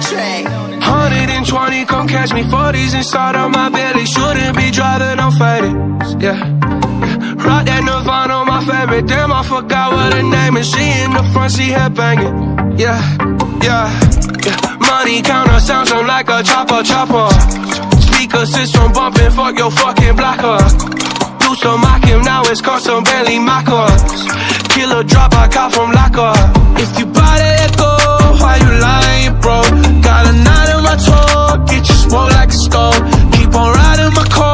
track. 120, come catch me. 40s inside of my belly. Shouldn't be driving, I'm faded. Yeah. Rock that Nirvana, my favorite. Damn, I forgot what her name is. She in the front, she headbanging. Yeah, yeah, yeah. Money counter sounds on like a chopper, chopper. Speaker system bumping, fuck your fucking blocker. Used to mock him, now it's called some Bentley Maccas. Killer drop, I caught from locker. If you buy the Echo, why you lying, bro? Got a knot in my toe, get you smoked like a skull. Keep on riding my car.